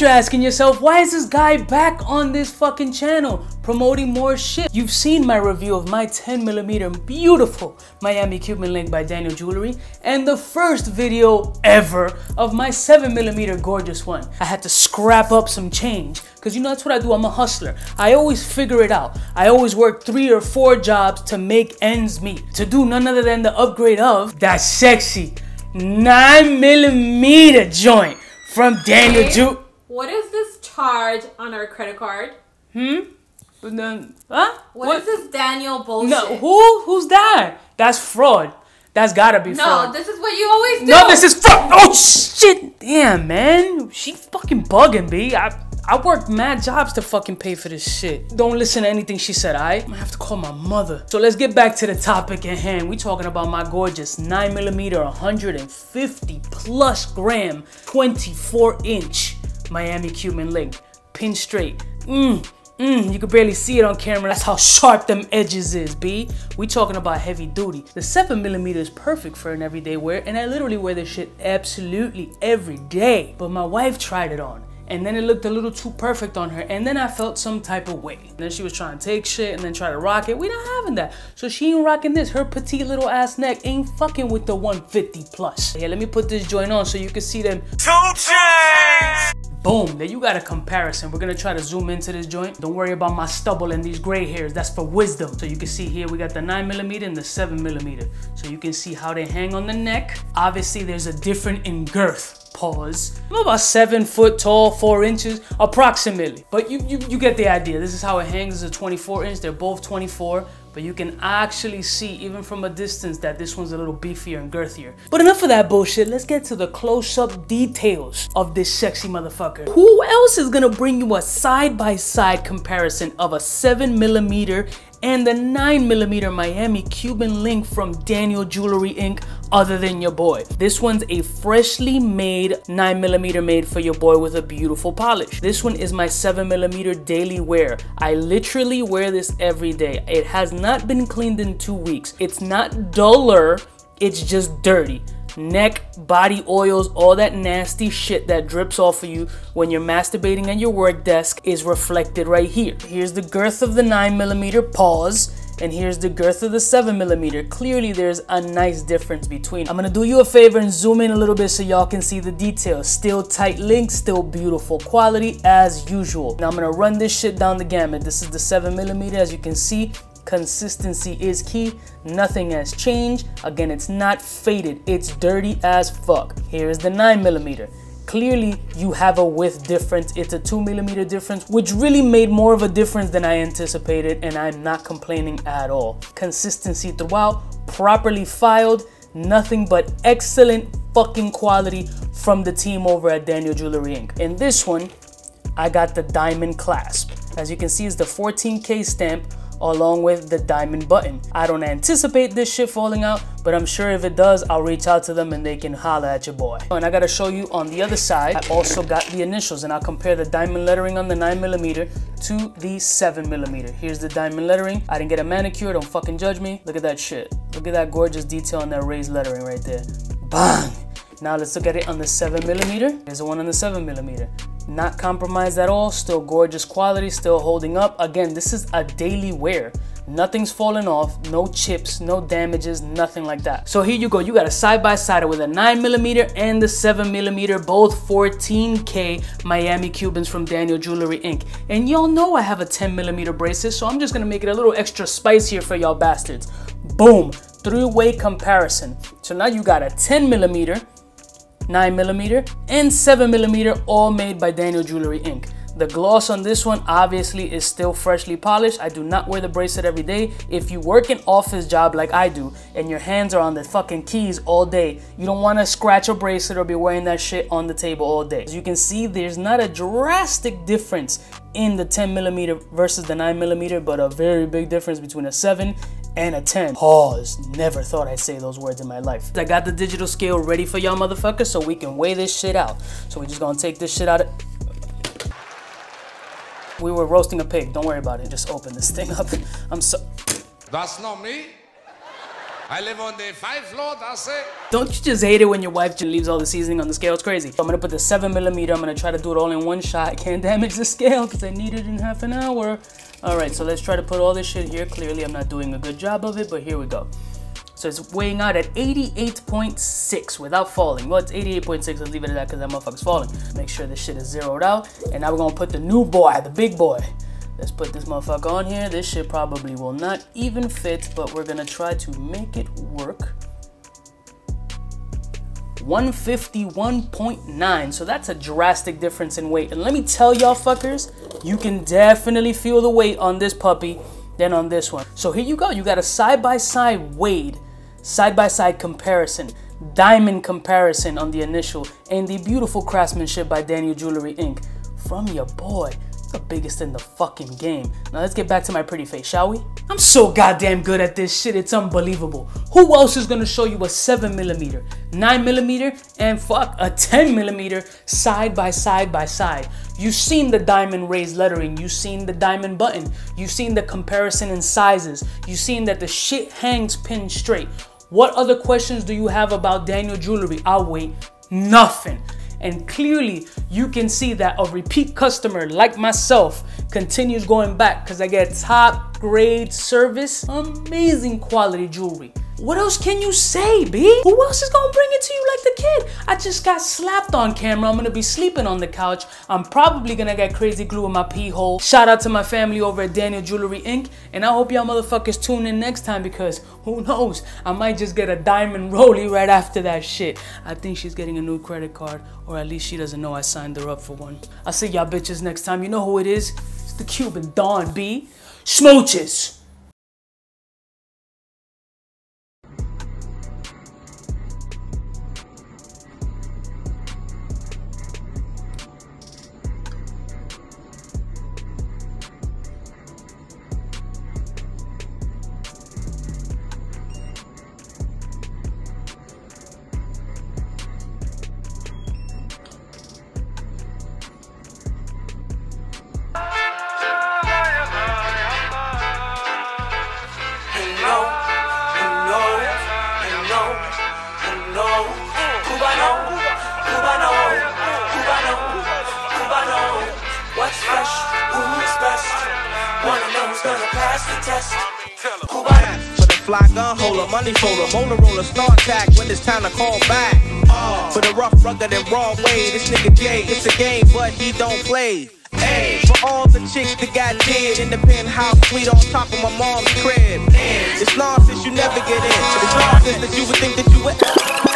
bet you're asking yourself, why is this guy back on this fucking channel promoting more shit? You've seen my review of my 10mm beautiful Miami Cuban Link by Daniel Jewelry and the first video ever of my 7mm gorgeous one. I had to scrap up some change because you know that's what I do, I'm a hustler. I always figure it out. I always work 3 or 4 jobs to make ends meet, to do none other than the upgrade of that sexy 9mm joint from Daniel Jewelry. What is this charge on our credit card? What is this Daniel bullshit? No, who's that? That's fraud. That's gotta be fraud. No, this is what you always do. No, this is fraud. Oh shit, damn man, she fucking bugging, B. I worked mad jobs to fucking pay for this shit. Don't listen to anything she said, alright? I'm gonna have to call my mother. So let's get back to the topic at hand. We talking about my gorgeous 9mm, 150 plus gram, 24-inch Miami Cuban Link. Pin straight. You can barely see it on camera. That's how sharp them edges is, B. We talking about heavy duty. The 7mm is perfect for an everyday wear, and I literally wear this shit absolutely every day. But my wife tried it on, and then it looked a little too perfect on her, and then I felt some type of way. And then she was trying to take shit and then try to rock it. We not having that. So she ain't rocking this. Her petite little ass neck ain't fucking with the 150 plus. Yeah, let me put this joint on so you can see them 2 chains. Boom, there you got a comparison. We're gonna try to zoom into this joint. Don't worry about my stubble and these gray hairs. That's for wisdom. So you can see here, we got the 9mm and the 7mm. So you can see how they hang on the neck. Obviously, there's a difference in girth. Pause. I'm about 7 foot tall, 4 inches, approximately. But you get the idea. This is how it hangs. It's a 24-inch. They're both 24. But you can actually see, even from a distance, that this one's a little beefier and girthier. But enough of that bullshit. Let's get to the close-up details of this sexy motherfucker. Who else is gonna bring you a side-by-side comparison of a 7mm and the 9mm Miami Cuban Link from Daniel Jewelry Inc. other than your boy? This one's a freshly made 9mm made for your boy with a beautiful polish. This one is my 7mm daily wear. I literally wear this every day. It has not been cleaned in 2 weeks. It's not duller, it's just dirty. Neck, body oils, all that nasty shit that drips off of you when you're masturbating at your work desk is reflected right here. Here's the girth of the 9mm, pause, and here's the girth of the 7mm. Clearly there's a nice difference between. I'm gonna do you a favor and zoom in a little bit so y'all can see the details. Still tight link, still beautiful quality as usual. Now I'm gonna run this shit down the gamut. This is the 7mm, as you can see. Consistency is key. Nothing has changed. Again, it's not faded. It's dirty as fuck. Here is the 9mm. Clearly, you have a width difference. It's a 2mm difference, which really made more of a difference than I anticipated, and I'm not complaining at all. Consistency throughout, properly filed, nothing but excellent fucking quality from the team over at Daniel Jewelry Inc. In this one, I got the diamond clasp. As you can see, it's the 14K stamp, along with the diamond button. I don't anticipate this shit falling out, but I'm sure if it does, I'll reach out to them and they can holler at your boy. And I gotta show you on the other side, I also got the initials, and I'll compare the diamond lettering on the 9mm to the 7mm. Here's the diamond lettering. I didn't get a manicure, don't fucking judge me. Look at that shit. Look at that gorgeous detail on that raised lettering right there. Bang! Now let's look at it on the 7mm. Here's the one on the 7mm. Not compromised at all, still gorgeous quality, still holding up. Again, this is a daily wear. Nothing's falling off, no chips, no damages, nothing like that. So here you go, you got a side-by-side with a 9mm and the 7mm, both 14K Miami Cubans from Daniel Jewelry Inc. And y'all know I have a 10mm bracelet, so I'm just gonna make it a little extra spicier for y'all bastards. Boom, three-way comparison. So now you got a 10mm, 9mm and 7mm, all made by Daniel Jewelry Inc. The gloss on this one obviously is still freshly polished. I do not wear the bracelet every day. If you work an office job like I do and your hands are on the fucking keys all day, you don't want to scratch a bracelet or be wearing that shit on the table all day. As you can see, there's not a drastic difference in the 10mm versus the 9mm, but a very big difference between a 7 and a 10. Pause. Never thought I'd say those words in my life. I got the digital scale ready for y'all motherfuckers so we can weigh this shit out. So we're just gonna take this shit out. We were roasting a pig. Don't worry about it. Just open this thing up. I'm so. That's not me. I live on the 5th floor, that's it. Don't you just hate it when your wife just leaves all the seasoning on the scale? It's crazy. So I'm gonna put the 7mm. I'm gonna try to do it all in one shot. I can't damage the scale because I need it in half an hour. All right, so let's try to put all this shit here. Clearly I'm not doing a good job of it, but here we go. So it's weighing out at 88.6 without falling. Well, it's 88.6, let's leave it at that because that motherfucker's falling. Make sure this shit is zeroed out. And now we're gonna put the new boy, the big boy. Let's put this motherfucker on here. This shit probably will not even fit, but we're gonna try to make it work. 151.9, so that's a drastic difference in weight. And let me tell y'all fuckers, you can definitely feel the weight on this puppy than on this one. So here you go, you got a side-by-side weight, side-by-side comparison, diamond comparison on the initial, and the beautiful craftsmanship by Daniel Jewelry Inc. from your boy, the biggest in the fucking game. Now let's get back to my pretty face, shall we? I'm so goddamn good at this shit, it's unbelievable. Who else is gonna show you a 7mm, 9mm, and fuck, a 10mm side by side by side? You've seen the diamond raised lettering, you've seen the diamond button, you've seen the comparison in sizes, you've seen that the shit hangs pin straight. What other questions do you have about Daniel Jewelry? I'll wait, nothing. And clearly you can see that a repeat customer like myself continues going back because I get top grade service, amazing quality jewelry. What else can you say, B? Who else is gonna bring it to you like the kid? I just got slapped on camera. I'm gonna be sleeping on the couch. I'm probably gonna get crazy glue in my pee hole. Shout out to my family over at Daniel Jewelry Inc. And I hope y'all motherfuckers tune in next time because who knows? I might just get a diamond rollie right after that shit. I think she's getting a new credit card, or at least she doesn't know I signed her up for one. I'll see y'all bitches next time. You know who it is? It's the Cuban Don, B. Smooches. Fly gun holder, money folder, motor roller, star attack when it's time to call back. For the rough, rugged, and raw way, this nigga Jay, it's a game, but he don't play. Ay. For all the chicks that got dead in the penthouse suite on top of my mom's crib. Ay. It's nonsense you never get in, it's nonsense that you would think that you would.